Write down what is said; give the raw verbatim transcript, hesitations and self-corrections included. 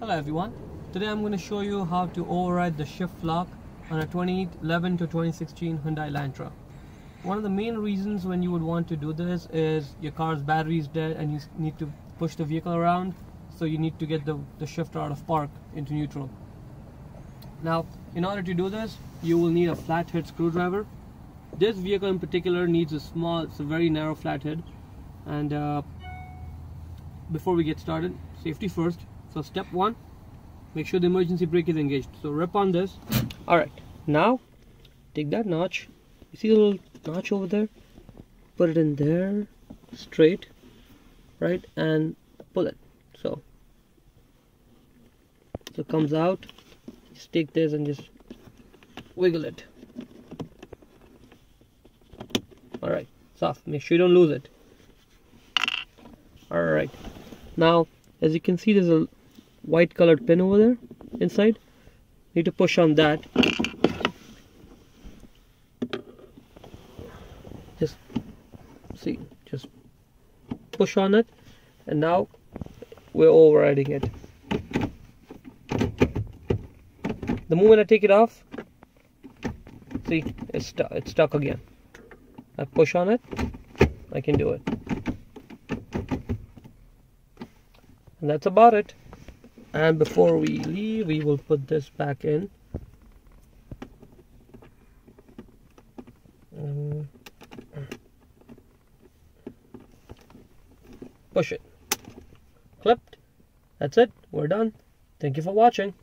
Hello everyone, today I'm going to show you how to override the shift lock on a twenty eleven to twenty sixteen Hyundai Elantra. One of the main reasons when you would want to do this is your car's battery is dead and you need to push the vehicle around, so you need to get the, the shifter out of park into neutral. Now in order to do this, you will need a flathead screwdriver. This vehicle in particular needs a small, it's a very narrow flathead. And uh, before we get started, safety first. So step one, make sure the emergency brake is engaged. So rip on this. Alright, now take that notch. You see the little notch over there? Put it in there, straight, right, and pull it. So, so it comes out. Just take this and just wiggle it. Alright, soft. Make sure you don't lose it. Alright, now as you can see, there's a white colored pin over there inside. Need to push on that. Just see, just push on it, and now we're overriding it. The moment I take it off, see, it's stuck. It's stuck again. I push on it, I can do it, and that's about it. And before we leave, we will put this back in. Um, push it. Clipped. That's it. We're done. Thank you for watching.